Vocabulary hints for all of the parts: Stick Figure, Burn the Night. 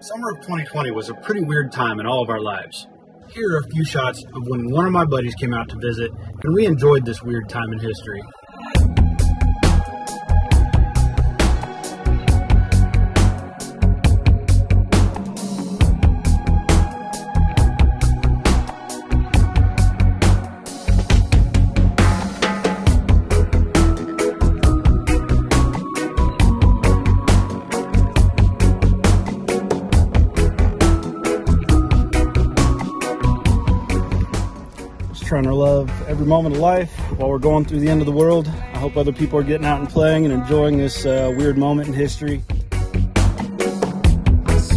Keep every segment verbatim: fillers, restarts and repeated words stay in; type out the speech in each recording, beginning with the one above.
Summer of twenty twenty was a pretty weird time in all of our lives. Here are a few shots of when one of my buddies came out to visit, and we enjoyed this weird time in history. Trying to love every moment of life while we're going through the end of the world. I hope other people are getting out and playing and enjoying this uh, weird moment in history. There's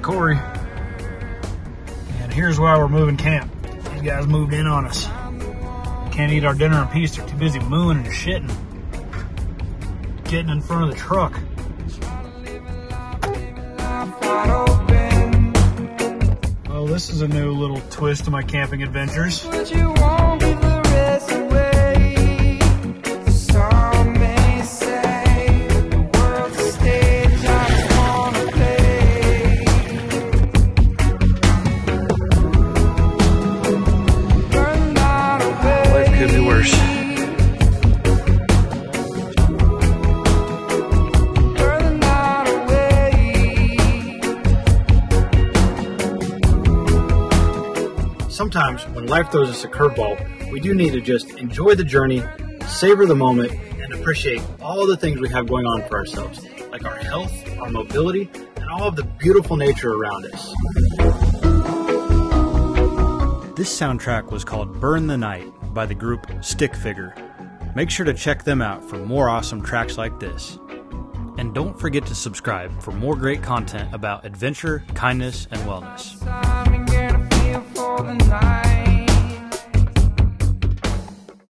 Corey. And here's why we're moving camp. These guys moved in on us. We can't eat our dinner in peace. They're too busy mooing and shitting. Getting in front of the truck. Well, this is a new little twist to my camping adventures. Sometimes when life throws us a curveball, we do need to just enjoy the journey, savor the moment, and appreciate all the things we have going on for ourselves, like our health, our mobility, and all of the beautiful nature around us. This soundtrack was called Burn the Night by the group Stick Figure. Make sure to check them out for more awesome tracks like this. And don't forget to subscribe for more great content about adventure, kindness, and wellness. The night.